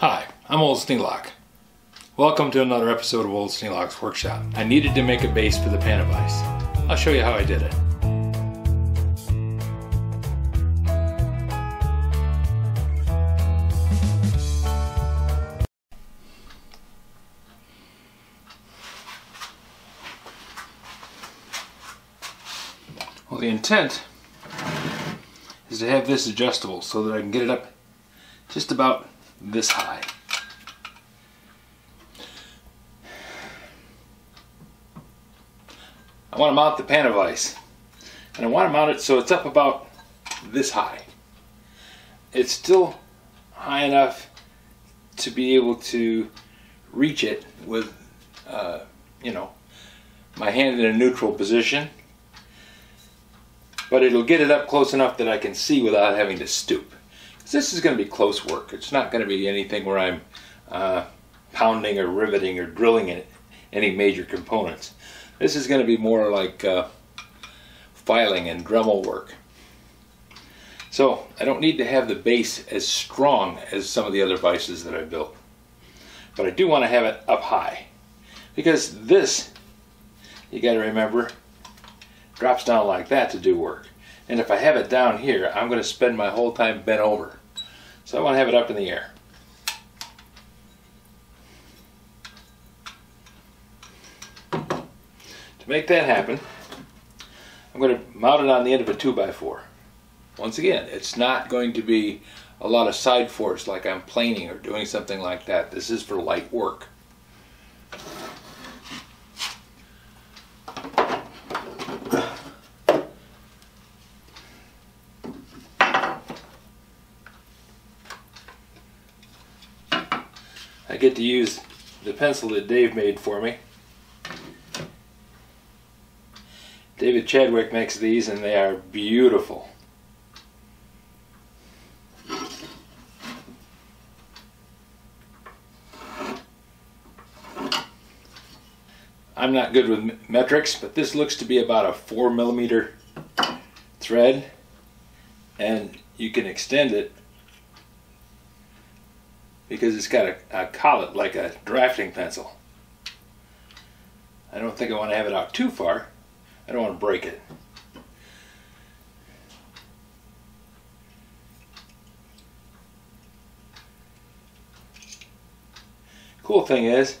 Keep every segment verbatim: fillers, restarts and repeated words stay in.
Hi, I'm Old Stinglock. Welcome to another episode of Old Stinglock's Workshop. I needed to make a base for the Panavise. I'll show you how I did it. Well, the intent is to have this adjustable so that I can get it up just about this high. I want to mount the Panavise, and I want to mount it so it's up about this high. It's still high enough to be able to reach it with, uh, you know, my hand in a neutral position, but it'll get it up close enough that I can see without having to stoop. This is going to be close work. It's not going to be anything where I'm uh, pounding or riveting or drilling in any major components. This is going to be more like uh, filing and Dremel work. So I don't need to have the base as strong as some of the other vices that I built, but I do want to have it up high, because this, you got to remember, drops down like that to do work. And if I have it down here, I'm going to spend my whole time bent over. So I want to have it up in the air. To make that happen, I'm going to mount it on the end of a two by four. Once again, it's not going to be a lot of side force like I'm planing or doing something like that. This is for light work. I get to use the pencil that Dave made for me. David Chadwick makes these, and they are beautiful. I'm not good with metrics, but this looks to be about a four millimeter thread, and you can extend it because it's got a, a collet like a drafting pencil. I don't think I want to have it out too far. I don't want to break it. Cool thing is,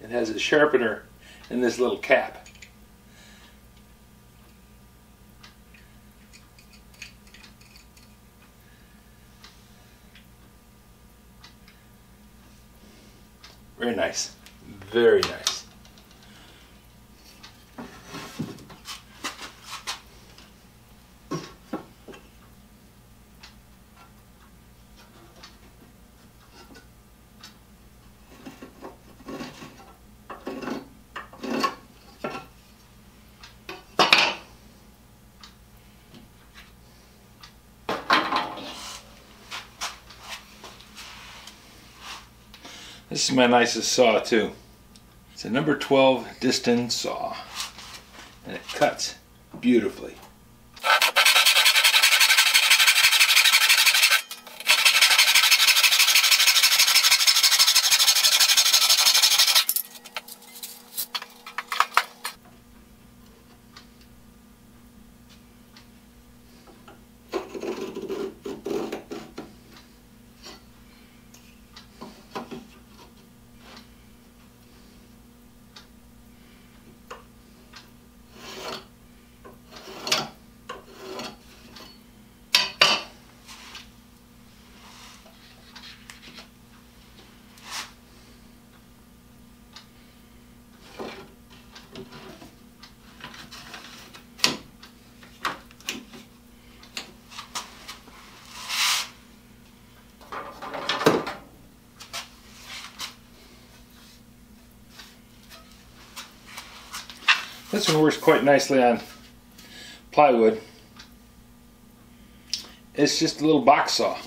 it has a sharpener in this little cap. Very nice. Very nice. This is my nicest saw too. It's a number twelve Distin saw, and it cuts beautifully. This one works quite nicely on plywood. It's just a little box saw.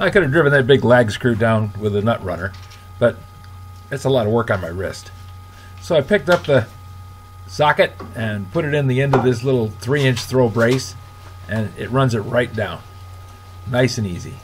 I could have driven that big lag screw down with a nut runner, but that's a lot of work on my wrist. So I picked up the socket and put it in the end of this little three inch throw brace, and it runs it right down. Nice and easy.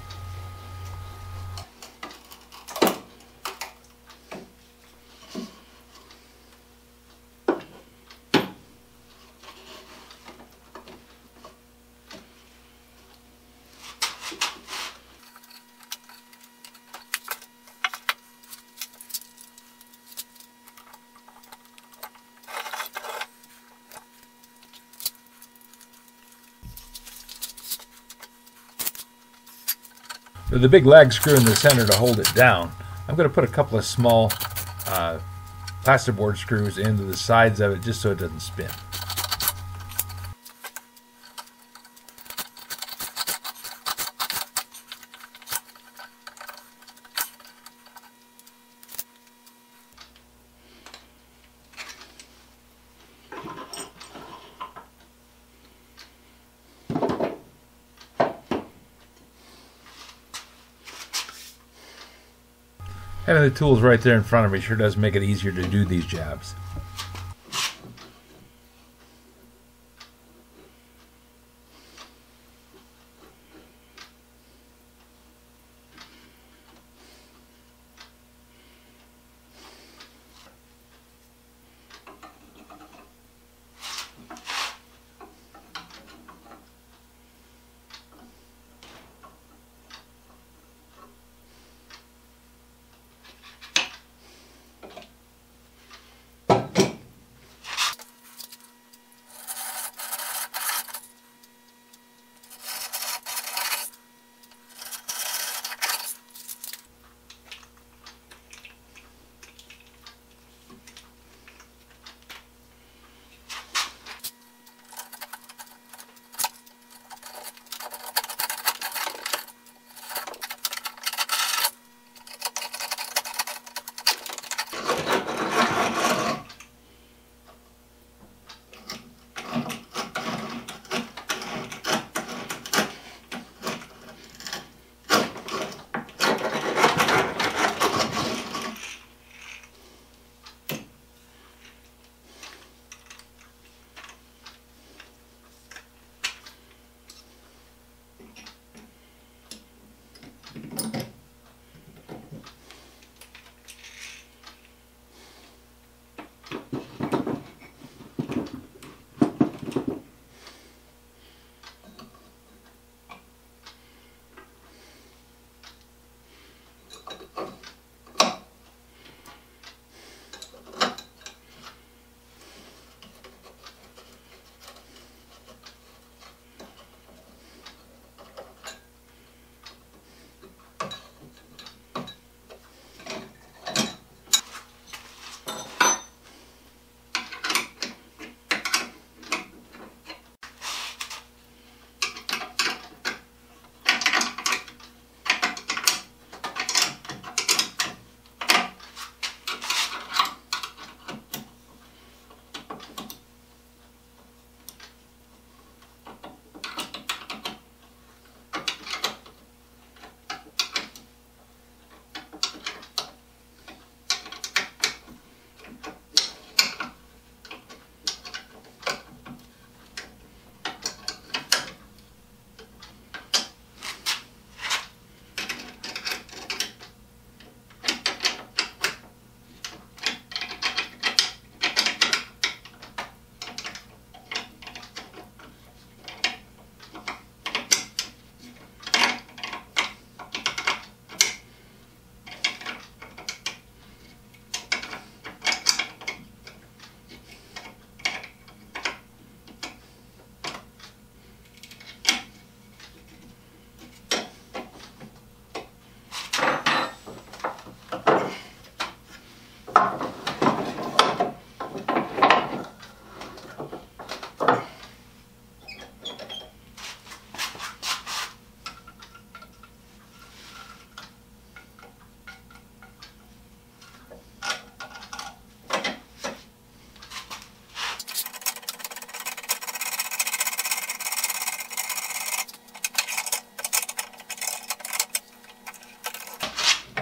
With the big lag screw in the center to hold it down, I'm going to put a couple of small uh, plasterboard screws into the sides of it just so it doesn't spin. Having the tools right there in front of me sure does make it easier to do these jobs.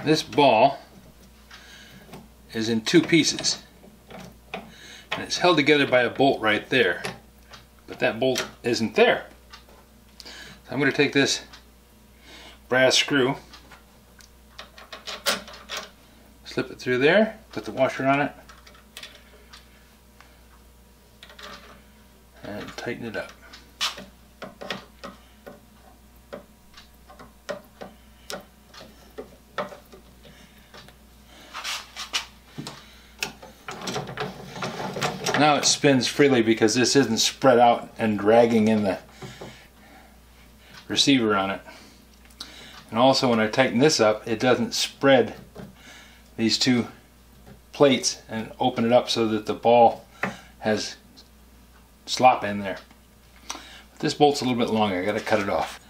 this ball is in two pieces, and it's held together by a bolt right there, but that bolt isn't there. So I'm going to take this brass screw, slip it through there, put the washer on it, and tighten it up. Now it spins freely because this isn't spread out and dragging in the receiver on it. And also when I tighten this up, it doesn't spread these two plates and open it up so that the ball has slop in there. But this bolt's a little bit longer, I gotta cut it off.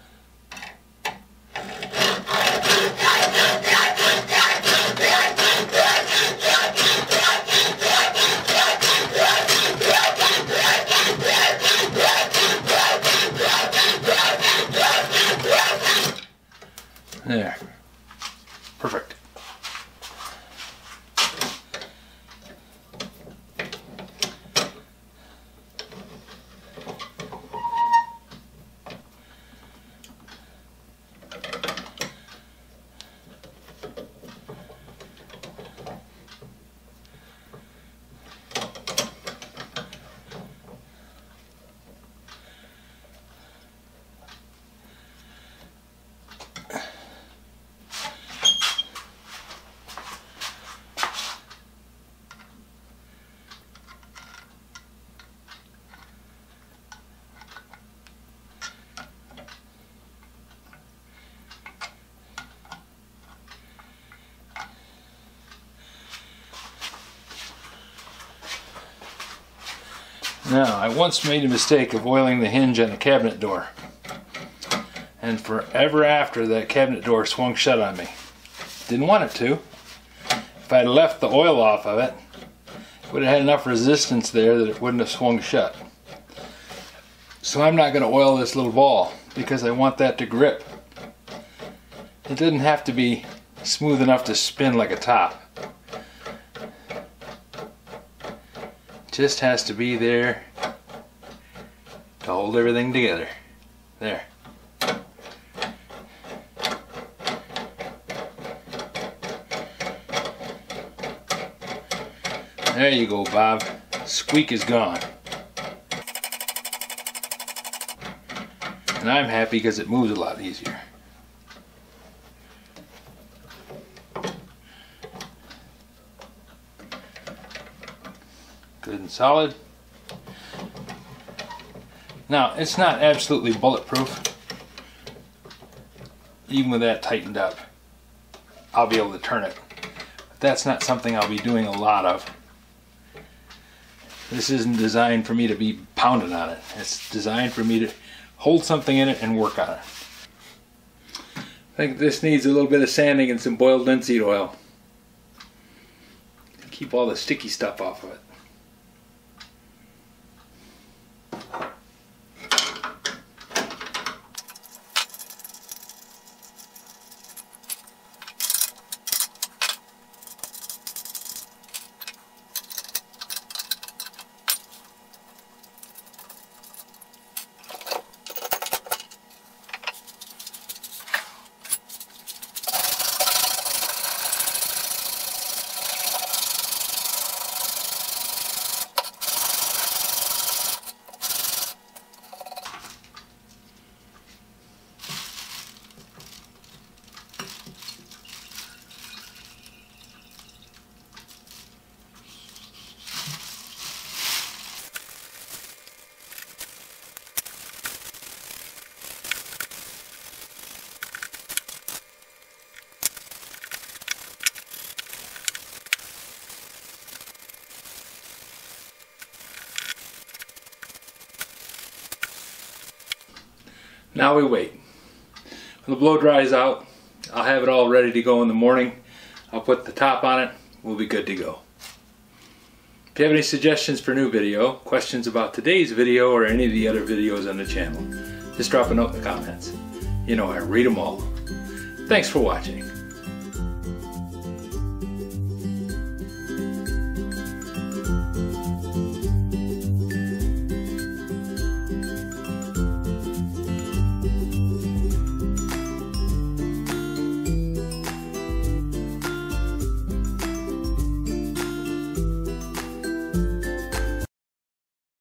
There. Perfect. Now, I once made a mistake of oiling the hinge on a cabinet door, and forever after that cabinet door swung shut on me. Didn't want it to. If I had left the oil off of it, it would have had enough resistance there that it wouldn't have swung shut. So I'm not going to oil this little ball because I want that to grip. It doesn't have to be smooth enough to spin like a top. Just has to be there to hold everything together. There. There you go, Bob. Squeak is gone. And I'm happy because it moves a lot easier. Good and solid. Now, it's not absolutely bulletproof. Even with that tightened up, I'll be able to turn it. But that's not something I'll be doing a lot of. This isn't designed for me to be pounding on it. It's designed for me to hold something in it and work on it. I think this needs a little bit of sanding and some boiled linseed oil. Keep all the sticky stuff off of it. Now we wait. When the blow dries out, I'll have it all ready to go in the morning. I'll put the top on it. We'll be good to go. If you have any suggestions for new video, questions about today's video, or any of the other videos on the channel, just drop a note in the comments. You know I read them all. Thanks for watching.